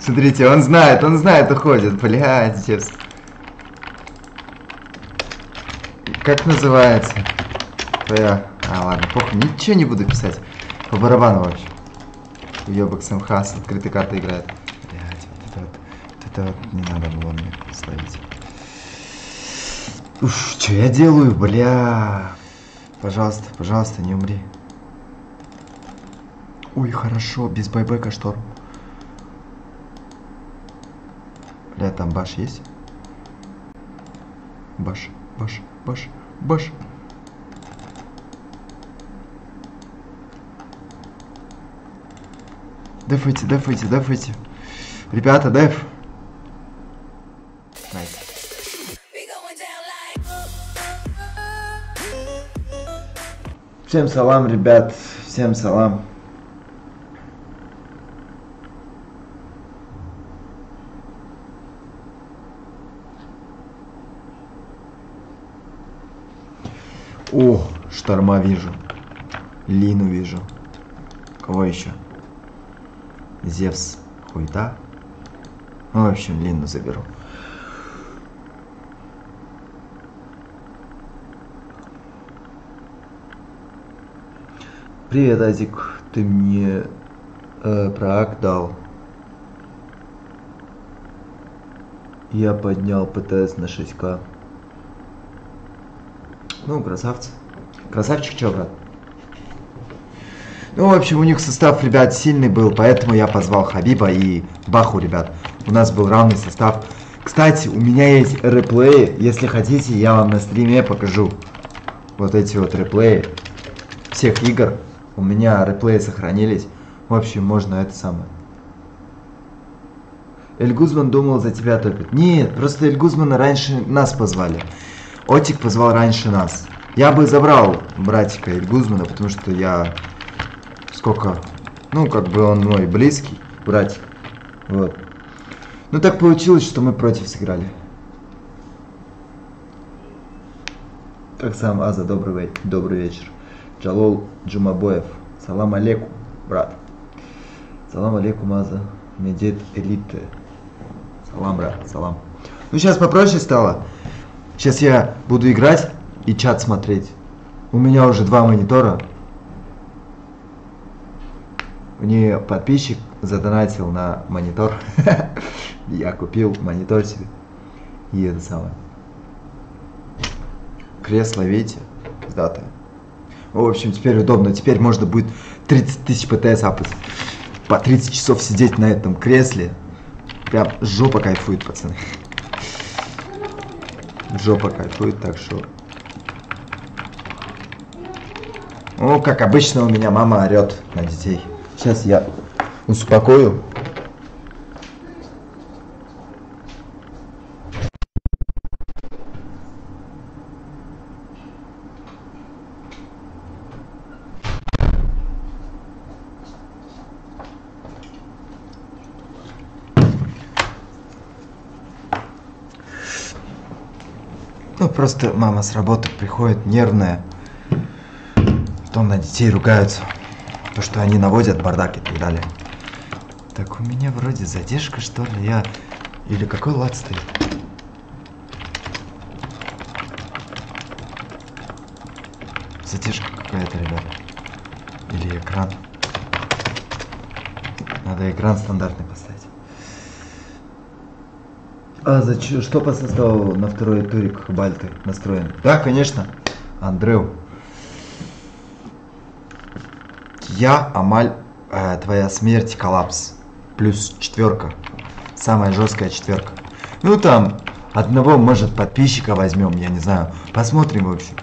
Смотрите, он знает, уходит. Блядь, Зевс. Как называется? Твоя... А, ладно, похуй, ничего не буду писать. По барабану вообще. Уёбок с МХ с открытой картой играет. Блядь, вот это вот не надо было мне словить. Уж, что я делаю, бля? Пожалуйста, не умри. Ой, хорошо, без байбека шторм. Бля, там баш есть? Баш. Дефайте. Ребята, деф. Найс. Всем салам, ребят. Всем салам. О, шторма вижу. Лину вижу. Кого еще? Зевс хуйта. Ну, в общем, Лину заберу. Привет, Азик. Ты мне проак дал. Я поднял ПТС на 6К. Ну, красавцы. Красавчик, чё, брат? Ну, в общем, у них состав, ребят, сильный был, поэтому я позвал Хабиба и Баху, ребят. У нас был равный состав. Кстати, у меня есть реплеи. Если хотите, я вам на стриме покажу. Вот эти вот реплеи всех игр. У меня реплеи сохранились. В общем, можно это самое. Эль Гузман думал, за тебя топит. Нет, просто Эль Гузмана раньше нас позвали. Оттик позвал раньше нас. Я бы забрал братика Эль Гузмана, потому что я... Сколько? Ну, как бы он мой близкий братик. Вот. Ну, так получилось, что мы против сыграли. Как сам Аза, добрый вечер. Джалол Джумабоев. Салам алейкум, брат. Салам алейкум, Аза. Медет элиты. Салам, брат, салам. Ну, сейчас попроще стало. Сейчас я буду играть и чат смотреть. У меня уже 2 монитора. Мне подписчик задонатил на монитор. Я купил монитор себе. И это самое. Кресло, видите? С датой. В общем, теперь удобно. Теперь можно будет 30 тысяч ПТС апать. По 30 часов сидеть на этом кресле. Прям жопа кайфует, пацаны. Жопа кайфует, так что... Ну, как обычно, у меня мама орет на детей. Сейчас я успокою. Ну, просто мама с работы приходит нервная. Потом на детей ругаются. То, что они наводят бардак и так далее. Так, у меня вроде задержка, что ли, я... Или какой лад стоит? Задержка какая-то, ребята. Или экран. Надо экран стандартный поставить. А, что по составу на второй турик Бальты настроен? Да, конечно, Андрею. Я, Амаль, твоя смерть, коллапс. Плюс 4. Самая жесткая 4. Ну там, одного, может, подписчика возьмем, я не знаю. Посмотрим, в общем.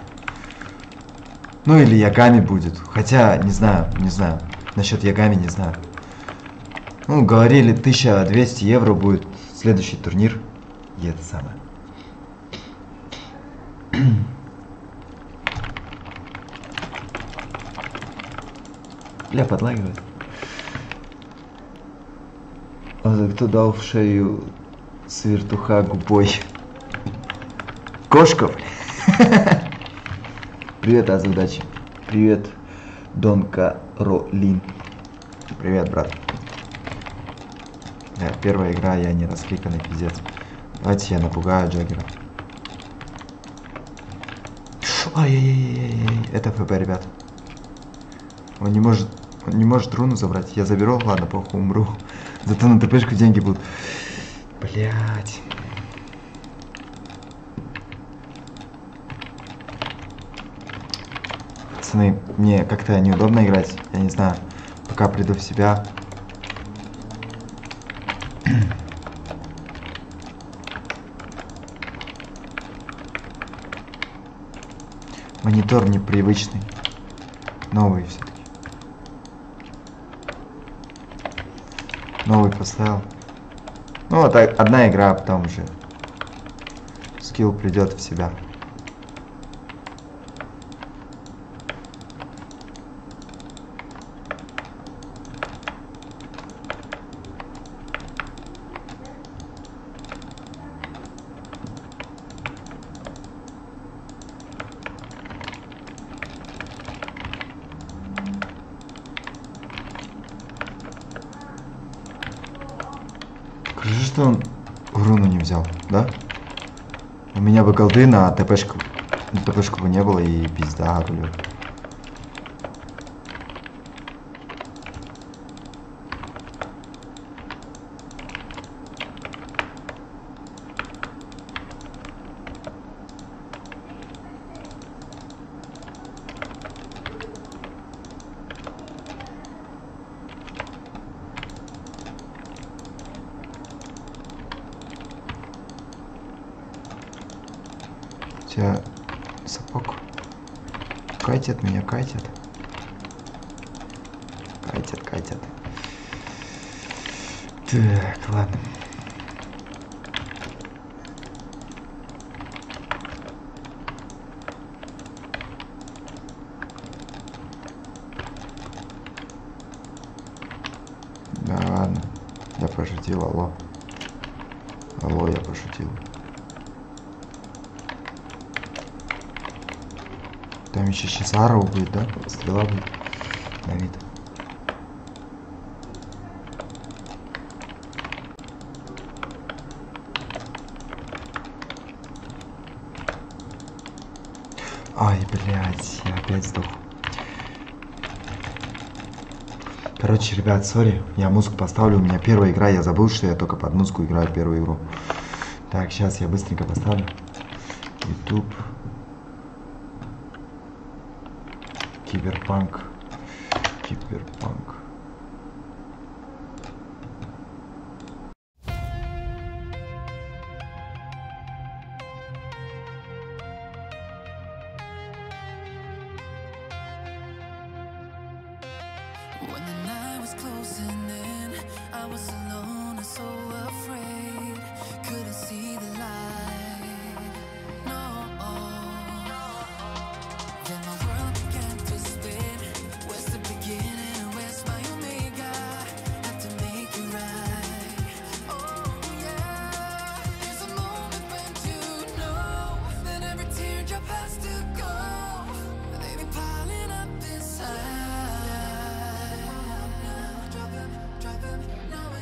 Ну или Ягами будет. Хотя, не знаю. Насчет Ягами не знаю. Ну, говорили, 1200 евро будет следующий турнир. И это самое. Бля, подлагивает. А кто дал в шею свертуха губой? Кошка, бля. Привет, Аза, удачи. Привет, Донка Ролин. Привет, брат. Первая игра, я не раскликанный пиздец. Давайте я напугаю Джаггера. Ай-яй-яй-яй-яй. Это ФП, ребят. Он не может руну забрать. Я заберу, ладно, похуй, умру. Зато на ТПшку деньги будут. Блять. Пацаны, мне как-то неудобно играть. Я не знаю. Пока приду в себя. Монитор непривычный. Новый все-таки. Новый поставил. Ну вот одна игра, а потом уже скилл придет в себя. Голды на ТПшку. На ТПшку бы не было и пизда, блядь. Сапог катит меня, катит. Так, ладно. Да ладно, я пошутил, алло. Алло, я пошутил. Там еще сейчас ару будет, да? Стрела будет на вид. Ай, блядь, я опять сдох. Короче, ребят, сори, я музыку поставлю. У меня первая игра, я забыл, что я только под музыку играю первую игру. Так, сейчас я быстренько поставлю. YouTube. Киберпанк. Киберпанк.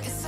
It's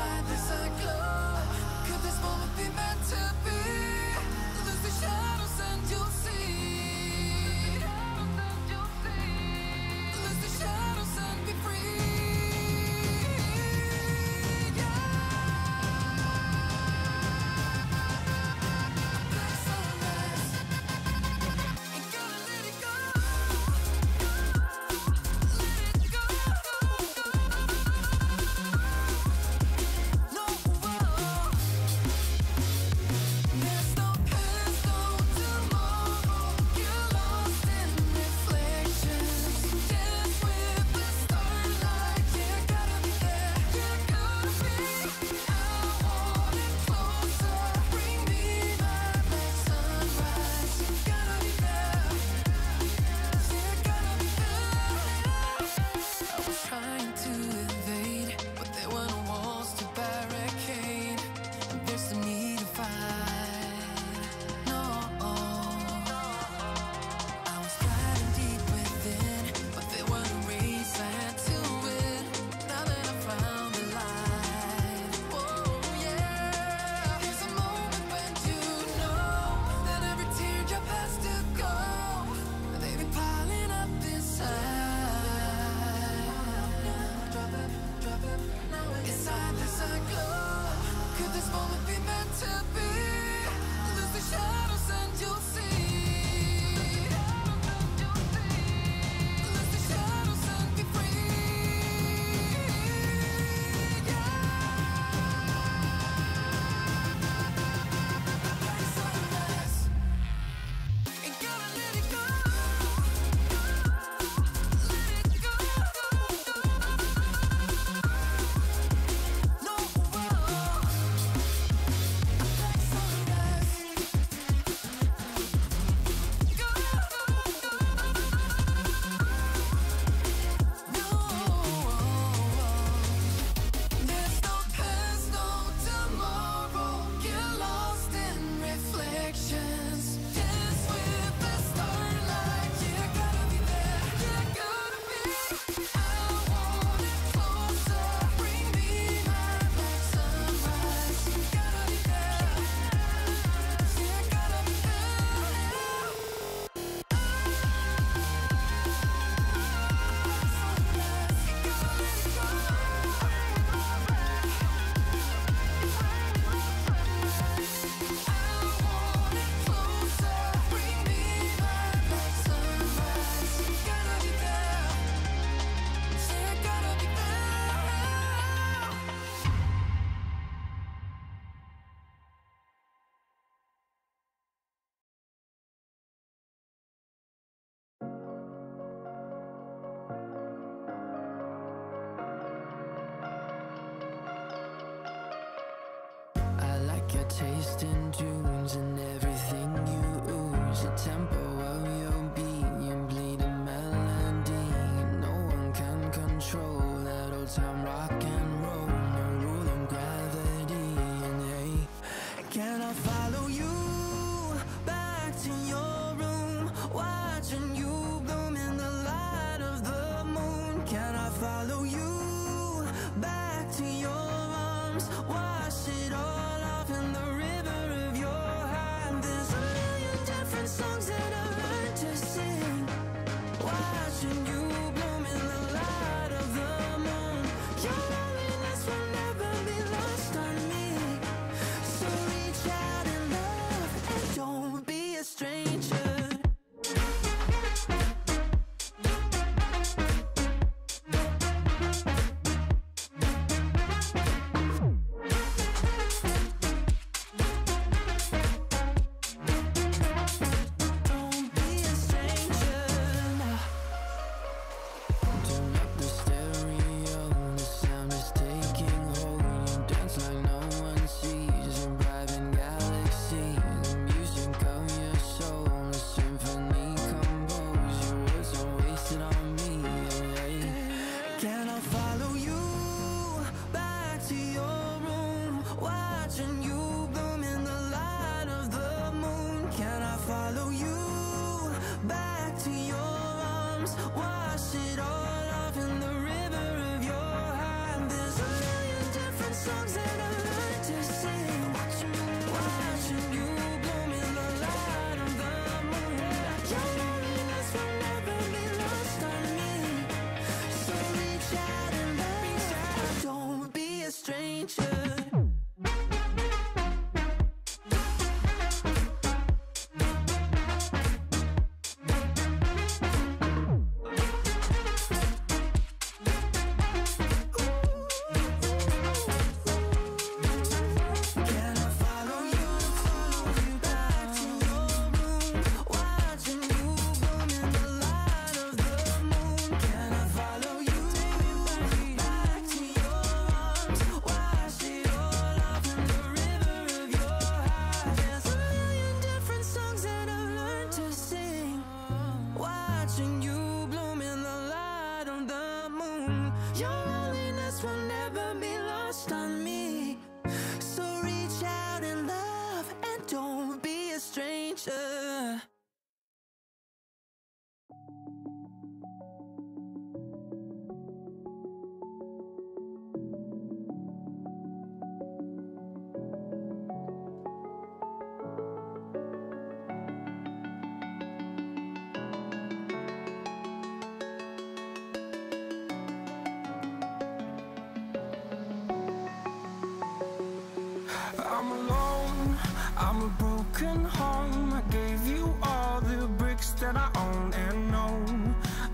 broken home. I gave you all the bricks that I own and know.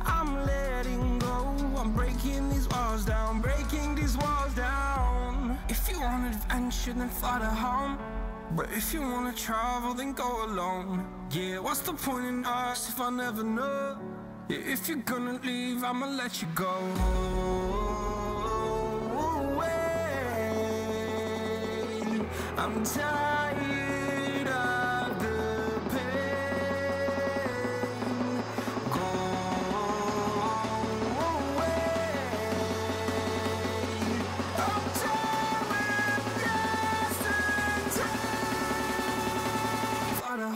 I'm letting go. I'm breaking these walls down, breaking these walls down. If you want adventure, then fly to home. But if you wanna travel, then go alone. Yeah, what's the point in us if I never know? Yeah, if you're gonna leave, I'ma let you go. Away. I'm tired of the pain. Go away. I'm tired of yesterday. Fada.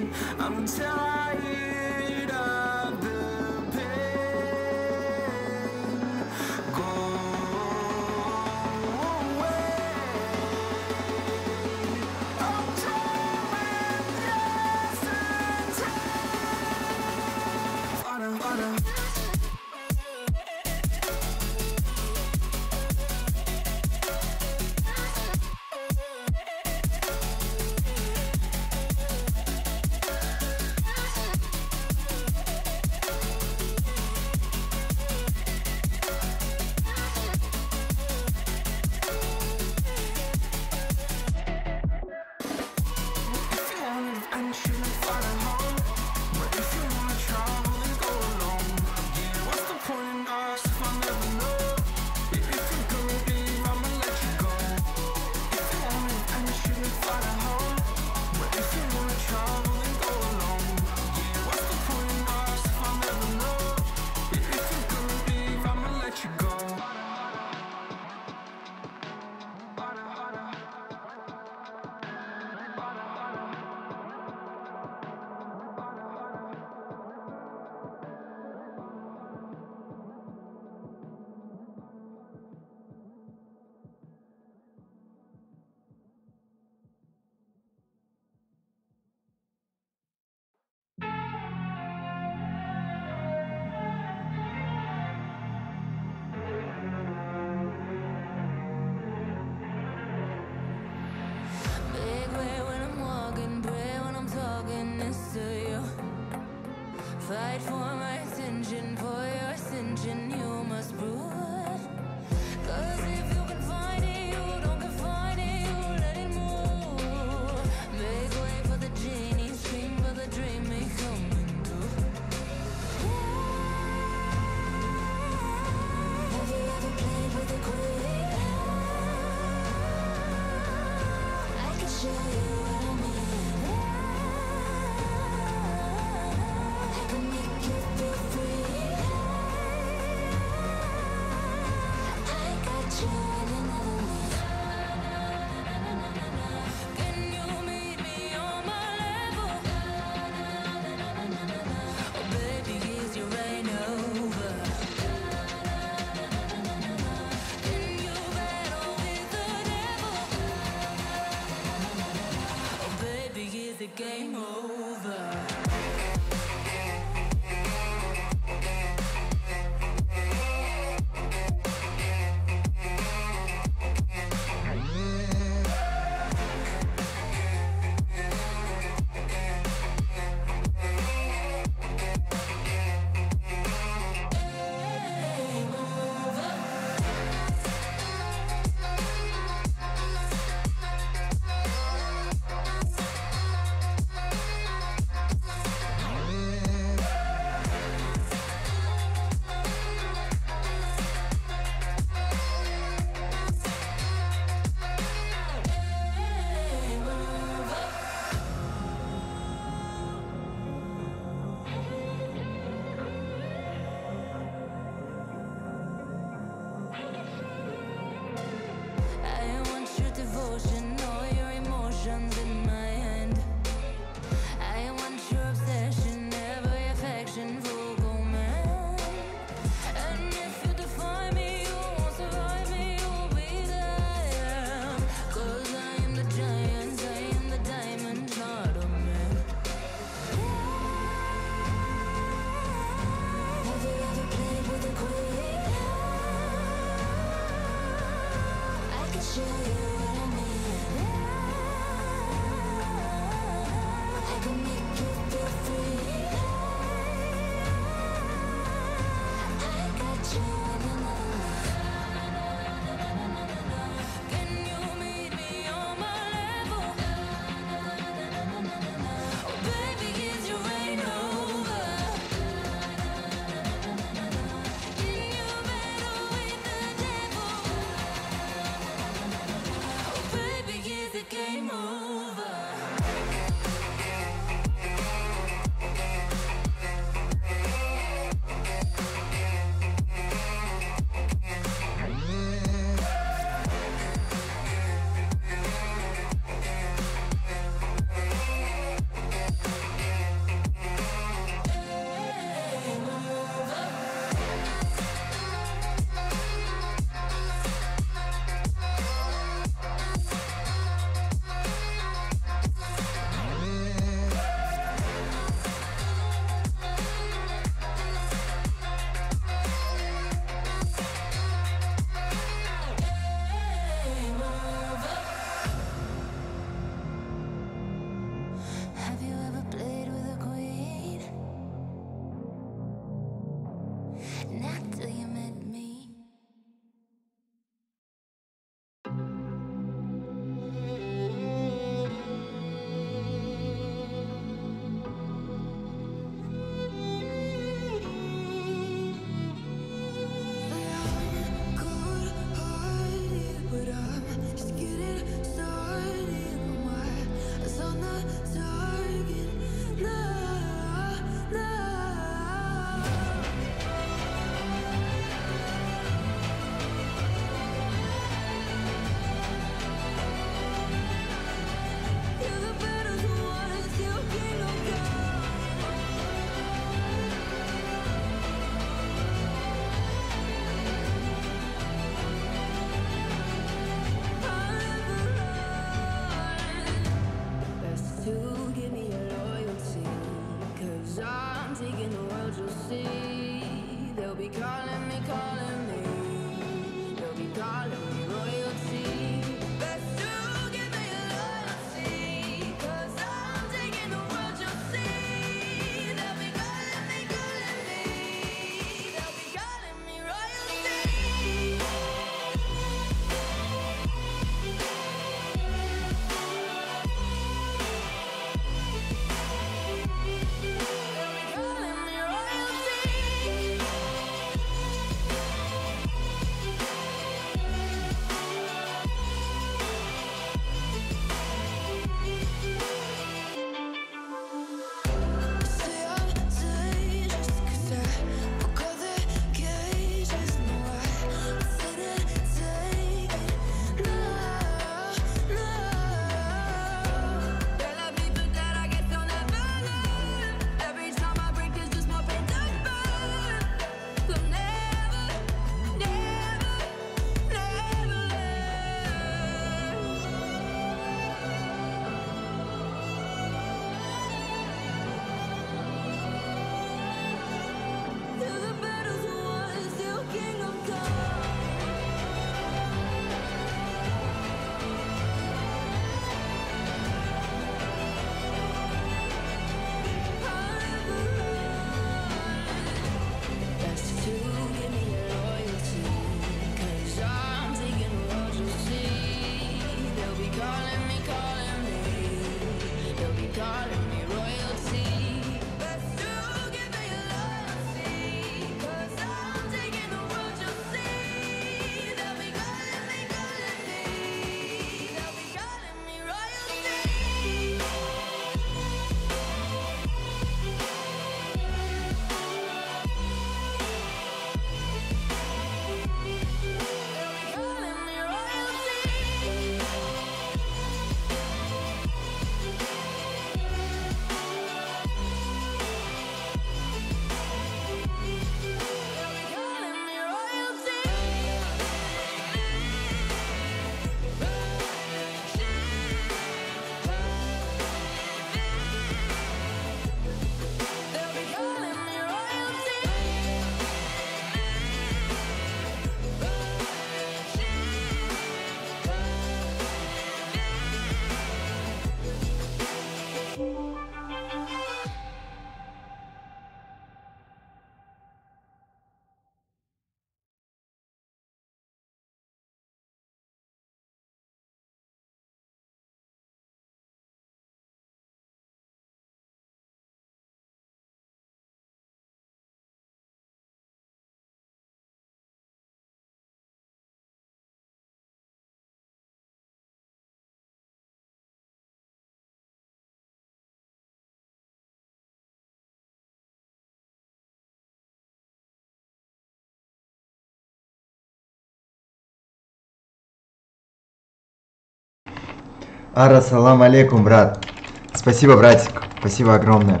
Ара, салам алейкум, брат. Спасибо, братик. Спасибо огромное.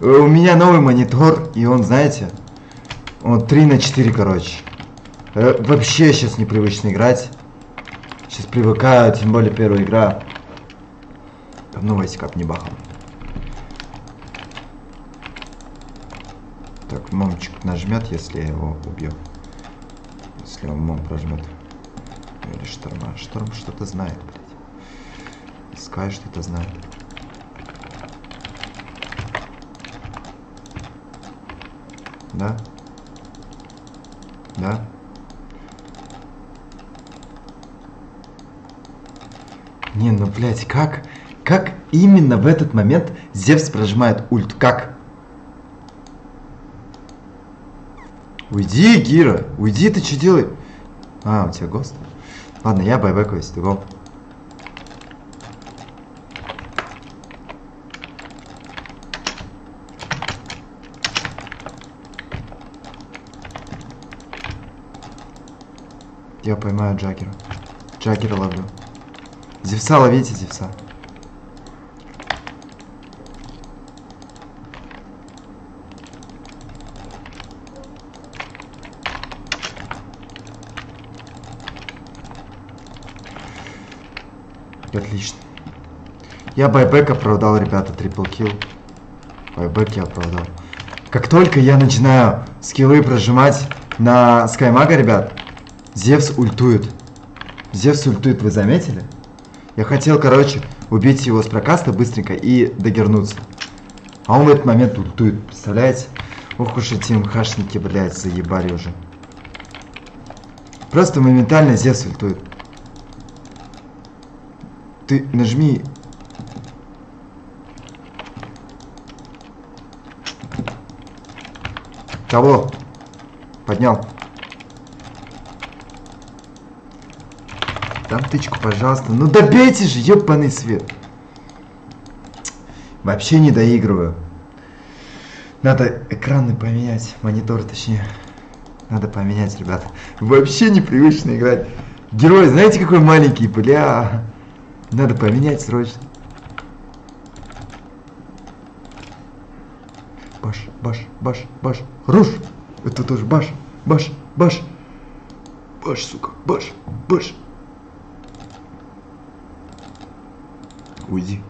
У меня новый монитор, и он, знаете, он 3:4, короче. Вообще сейчас непривычно играть. Сейчас привыкаю, тем более первая игра. Давно войскап не бахал. Так, мамчик нажмет, если я его убью. Если он мам прожмет. Или шторма. Шторм что-то знает, блядь. Искай что-то знает. Да? Да? Не, ну, блядь, как? Как именно в этот момент Зевс прожимает ульт? Как? Уйди, Гира! Уйди, ты что делаешь? А, у тебя гост? Ладно, я байбекаюсь, ты го. Я поймаю Джаггера. Джаггера ловлю. Зевса ловите, Зевса. Отлично. Я байбек оправдал, ребята, трипл килл. Байбек я оправдал. Как только я начинаю скиллы прожимать на скаймага, ребят, Зевс ультует. Зевс ультует, вы заметили? Я хотел, короче, убить его с прокаста быстренько и догернуться. А он в этот момент ультует, представляете? Ох уж эти мхашники, блядь, заебали уже. Просто моментально Зевс ультует. Ты нажми. Кого? Поднял. Там тычку, пожалуйста. Ну добейте же, ёбаный свет. Вообще не доигрываю. Надо экраны поменять. Монитор, точнее. Надо поменять, ребята. Вообще непривычно играть. Герой, знаете, какой маленький, бля. Надо поменять срочно. Баш, баш, баш, баш. Руш! Это тоже баш, баш, баш. Баш, сука, баш, баш. Уйди.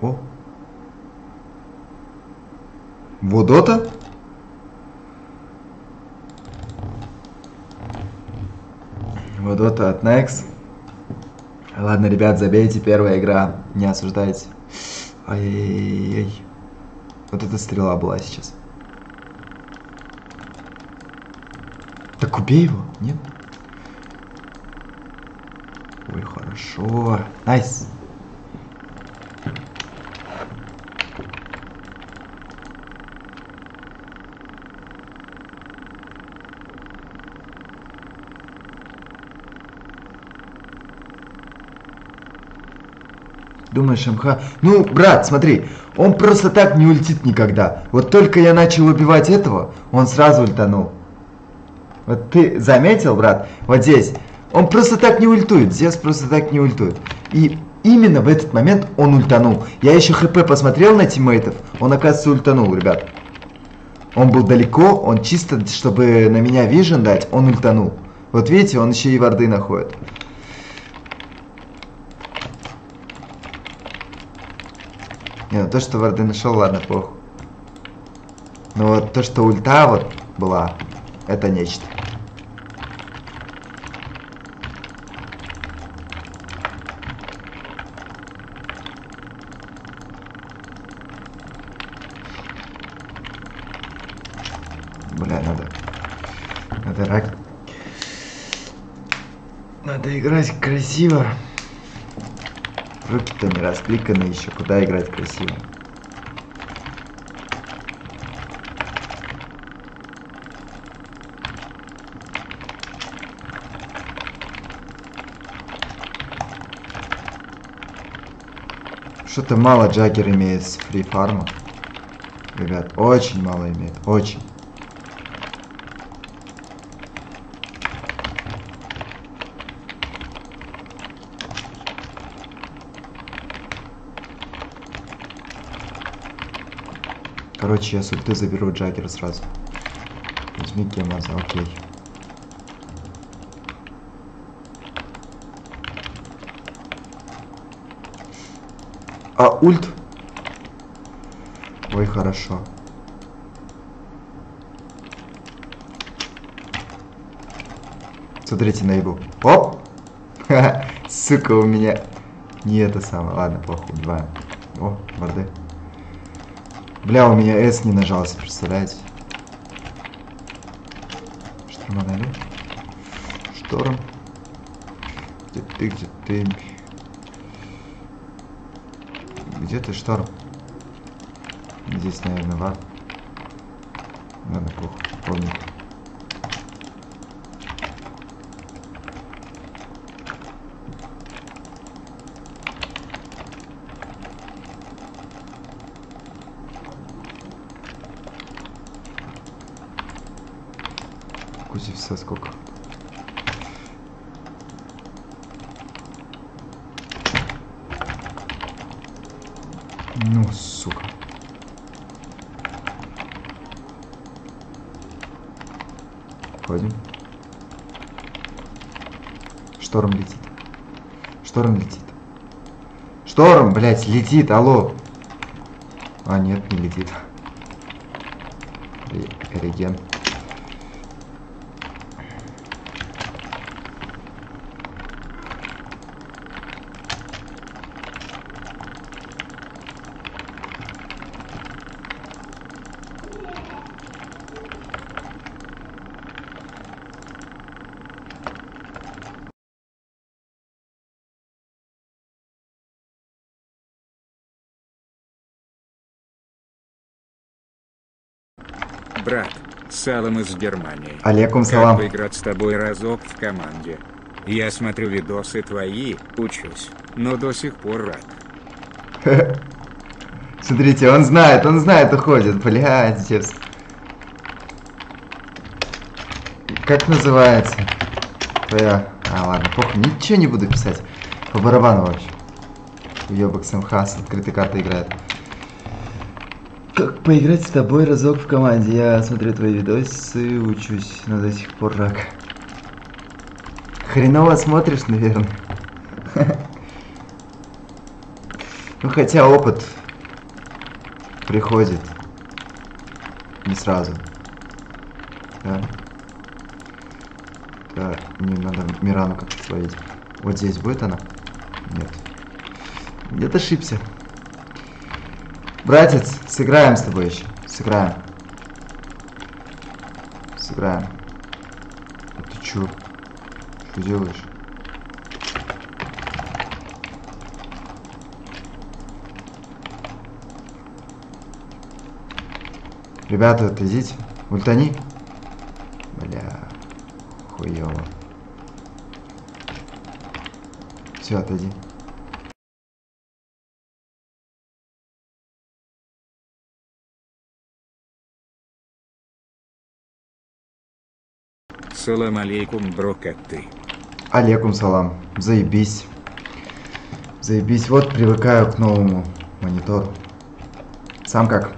О. Вот это? Вот это от Next. Ладно, ребят, забейте, первая игра. Не осуждайте. Ай-яй-яй-яй. Вот эта стрела была сейчас. Так убей его, нет? Ой, хорошо. Найс. Думаешь, МХ... Ну, брат, смотри, он просто так не ультит никогда. Вот только я начал убивать этого, он сразу ультанул. Вот ты заметил, брат, вот здесь. Он просто так не ультует, Зевс просто так не ультует. И именно в этот момент он ультанул. Я еще хп посмотрел на тиммейтов, он, оказывается, ультанул, ребят. Он был далеко, он чисто, чтобы на меня вижен дать, он ультанул. Вот видите, он еще и варды находит. Не, ну то, что варды нашел, ладно, похуй. Но вот то, что ульта вот была, это нечто. Бля, надо. Надо рак. Надо играть красиво. Руки-то не раскликаны еще, куда играть красиво. Что-то мало Джаггер имеет с фри-фарма. Ребят, очень мало имеет, очень. Короче, я с ульты заберу Джаггера сразу. Возьми кем Аза, окей. А, ульт. Ой, хорошо. Смотрите на ебу. Оп! Сука, у меня... Не это самое. Ладно, похуй. Два. О, воды. Бля, у меня S не нажался, представляете? Шторма дали? Шторм. Где ты, где ты? Где ты, шторм? Здесь, наверное, вар. Надо похуй, помнить. Все сколько? Ну, сука. Ходим. Шторм летит. Шторм летит. Шторм, блядь, летит, алло. А, нет, не летит. Реген. Брат, салам из Германии. Алейкум салам. Как играть с тобой разок в команде? Я смотрю видосы твои, учусь, но до сих пор рад. Смотрите, он знает, уходит. Блядь, Зевс. Как называется? Твоя... А, ладно, похуй, ничего не буду писать. По барабану вообще. Ёбок с МХ с открытой картой играет. Как поиграть с тобой разок в команде? Я смотрю твои видосы, учусь, но до сих пор рак. Хреново смотришь, наверное. Ну хотя опыт приходит не сразу. Да. Да, мне надо Мирану как-то словить. Вот здесь будет она? Нет. Где-то ошибся. Братец, сыграем с тобой еще. Сыграем. Сыграем. А ты чё? Что делаешь? Ребята, отойдите. Ультани. Бля. Хуёво. Все, отойди. Салам алейкум, бро, как ты? Алейкум салам. Заебись. Заебись. Вот привыкаю к новому монитору. Сам как?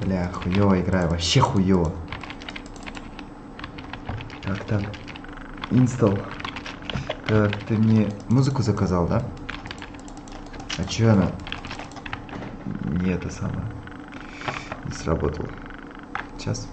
Бля, хуёво играю. Вообще хуёво. Так, так. Инстал. Так, ты мне музыку заказал, да? А чё она? Не это самое. Сработал. Сейчас.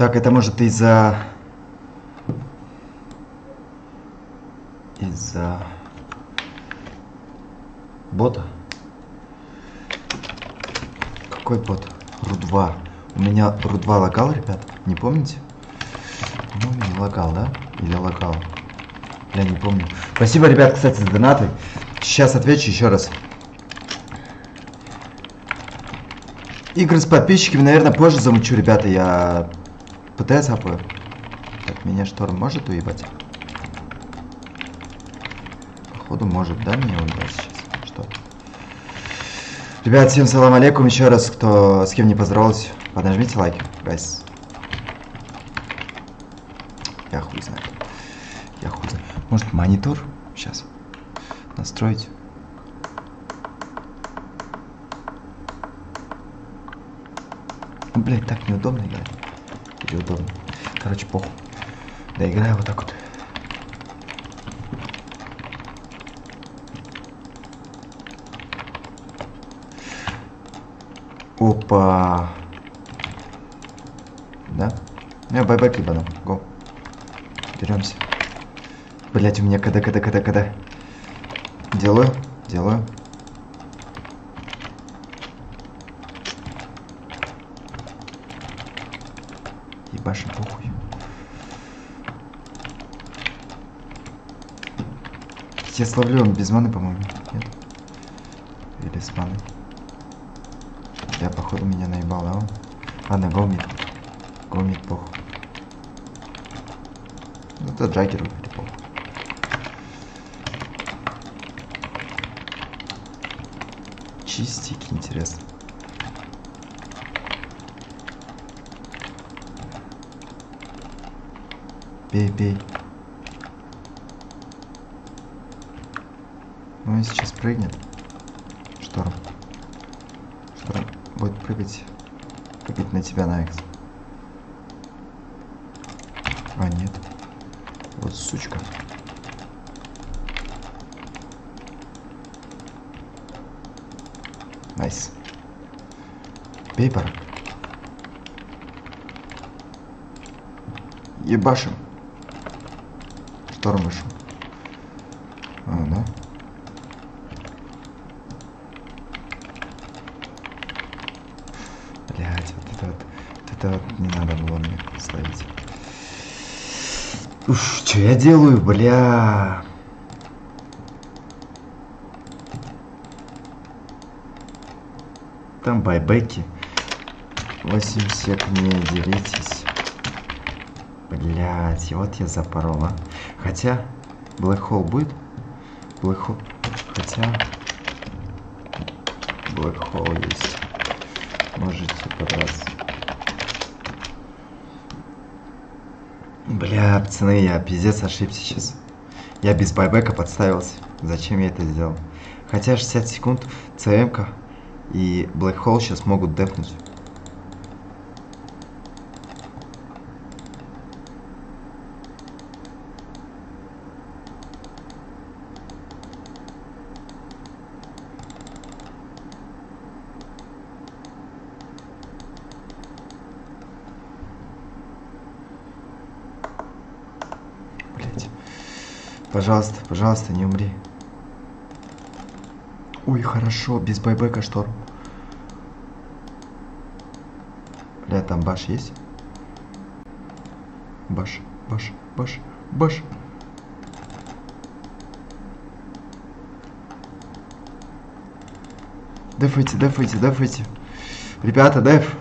Так, это может из-за бота? Какой бот? Ру-2. У меня Ру-2 лагал, ребят, не помните? Ну, не лагал, да? Или лагал? Я не помню. Спасибо, ребят, кстати, за донаты. Сейчас отвечу еще раз. Игры с подписчиками, наверное, позже замучу, ребята. Я ПТ сапаю. Так, меня шторм может уебать? Походу, может, да, меня уебать сейчас? Что? Ребят, всем салам алейкум. Еще раз, кто с кем не поздоровался, поднажмите лайки, guys. Я хуй знаю. Может, монитор? Сейчас. Настроить. Блять, так неудобно играть. Или удобно. Короче, похуй. Да играю вот так вот. Опа. Да? Не, байбай, ебану. Го. Деремся. Блять, у меня когда. Делаю. Ебаши, похуй. Я словлю, он без маны, по-моему, нет? Или с маны? Я, походу, меня наебал, да он? Ладно, гомит. Гомит, похуй. Ну, это джаггер, это похуй. Чистики, интересно. Бей. Ну, он сейчас прыгнет. Шторм будет прыгать. Прыгать на тебя, на X. А, нет. Вот сучка. Найс. Бей, пора. Ебашим. Шторм вышел. А, да. Блять, вот это вот не надо было мне словить. Уж, что я делаю, бля? Там байбеки. 8 сек, не делитесь. Блять, вот я запорол, а. Хотя, Black Hole будет? Black Hole. Хотя, Black Hole есть. Можете подраться. Бля, пацаны, я пиздец ошибся сейчас. Я без байбека подставился. Зачем я это сделал? Хотя 60 секунд, ЦМ-ка и Black Hole сейчас могут дефнуть. Пожалуйста, не умри. Ой, хорошо, без байбека шторм. Бля, там баш есть? Баш. Дефайте. Ребята, деф.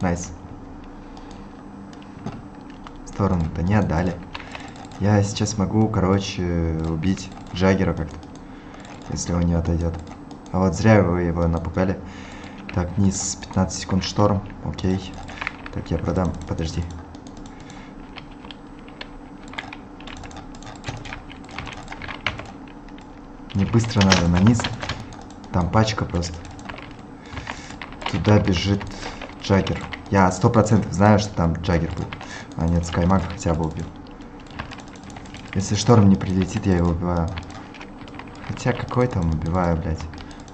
Найс. Сторону-то не отдали. Я сейчас могу, короче, убить джаггера как-то, если он не отойдет. А вот зря вы его напугали. Так, низ, 15 секунд шторм, окей. Так, я продам, подожди. Мне быстро надо на низ, там пачка просто. Туда бежит джаггер. Я 100% знаю, что там джаггер будет. А нет, скаймак хотя бы убил. Если шторм не прилетит, я его убиваю. Хотя какой там убиваю, блядь.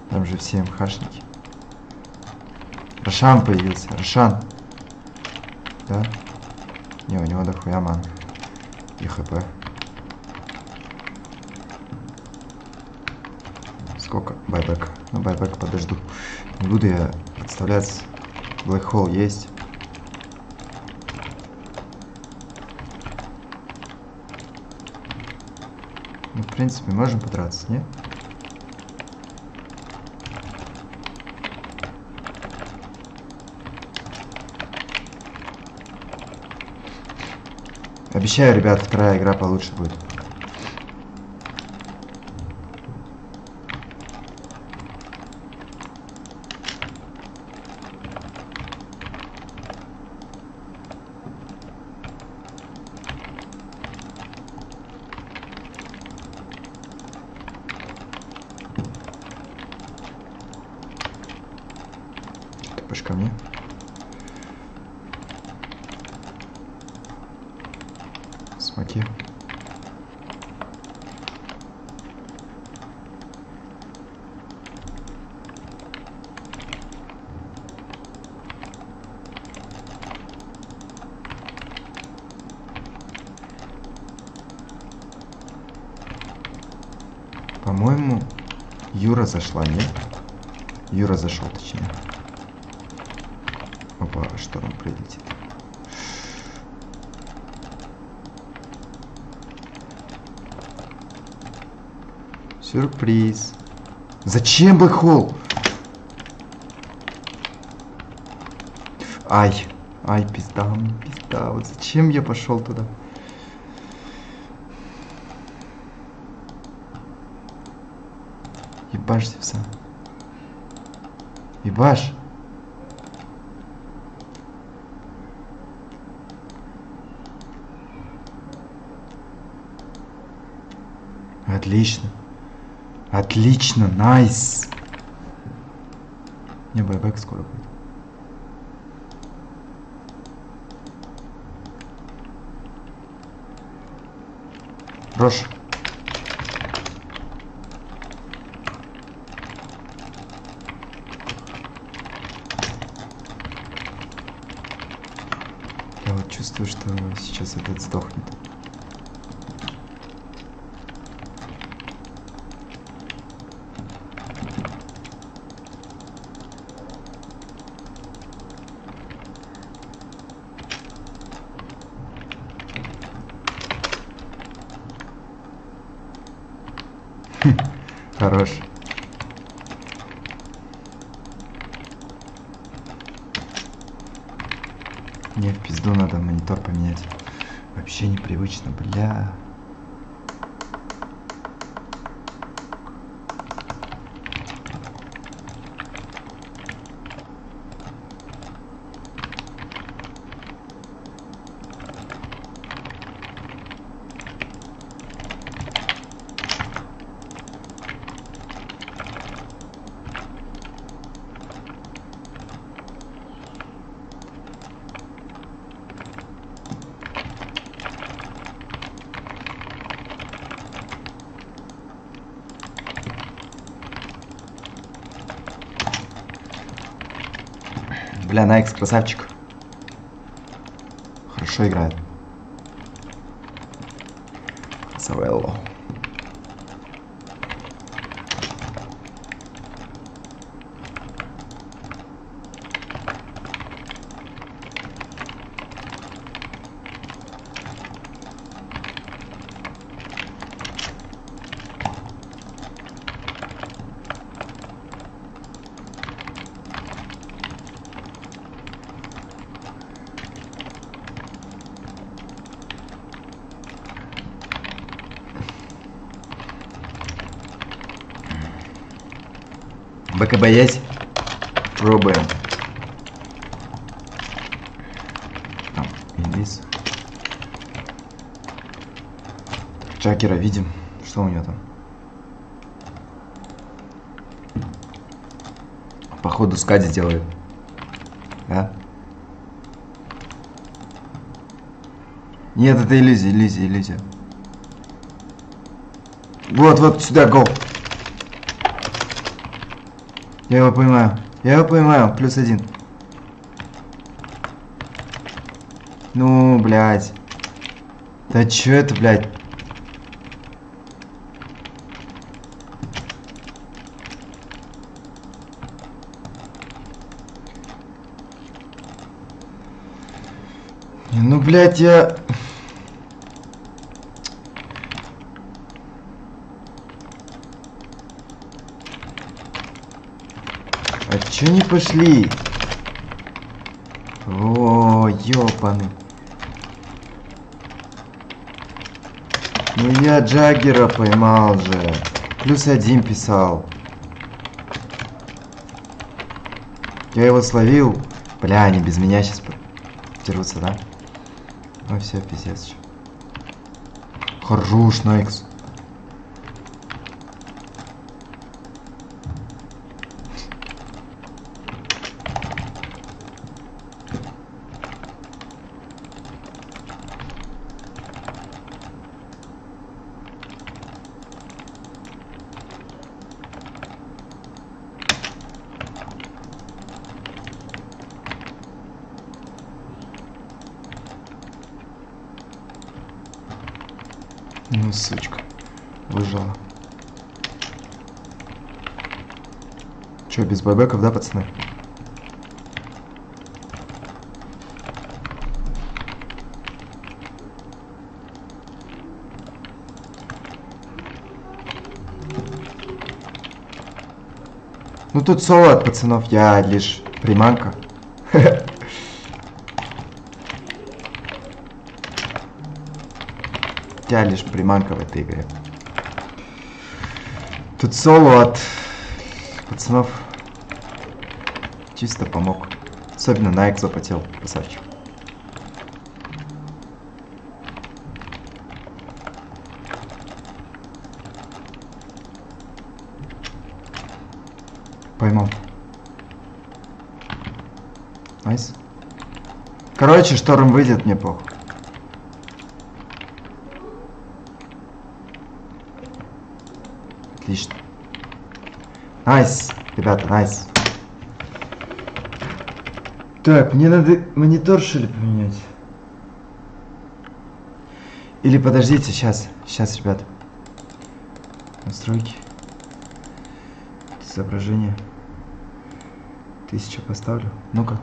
Там же все МХшники. Рошан появился. Рошан. Да? Не, у него дохуя ман. И хп. Сколько? Байбэк. Ну, байбэк подожду. Не буду я подставляться. Black Hole есть. Ну, в принципе, можем подраться, не? Обещаю, ребят, вторая игра получше будет. По-моему, Юра зашла, нет? Юра зашел, точнее. Опа, шторм прилетит. Сюрприз. Зачем Black Hole? Ай, ай, пизда, пизда. Вот зачем я пошел туда? Ебашь, Севса. Ебашь. Отлично. Отлично, найс. Не, байбэк скоро будет. Брошь. Чувствую, что сейчас опять сдохнет. Хорош. Мне в пизду надо монитор поменять. Вообще непривычно, бля. Бля, Next, красавчик. Хорошо играет. Савелло. БКБ есть? Пробуем. Там, индис. Чакера видим. Что у него там? Походу скади делает. Да? Нет, это иллюзия, иллюзия, иллюзия. Вот, вот сюда, гол. Я его поймаю. Я его поймаю. +1. Ну, блядь. Да чё это, блядь? Ну, блядь, я... А чё не пошли? О, ёпаны. Ну я Джаггера поймал же. +1 писал. Я его словил. Бля, они без меня сейчас дерутся, да? Ну все, пиздец. Хорош, Next. Ну, сучка. Выжала. Че, без байбеков, да, пацаны? Ну, тут соло от пацанов. Я лишь приманка. Лишь приманка в этой игре. Тут соло от пацанов чисто помог. Особенно Next запотел, красавчик. Поймал. Найс. Короче, шторм выйдет, мне похуй. Отлично. Найс, ребята, найс. Так, мне надо монитор, что ли, поменять? Или подождите, сейчас, ребят. Настройки. Изображение. 1000 поставлю. Ну-ка.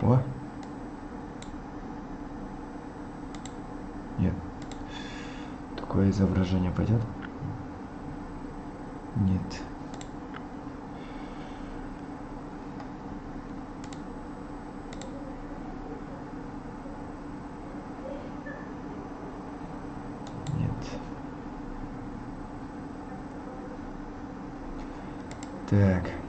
О. Нет. Какое изображение пойдет? Нет. Нет. Так.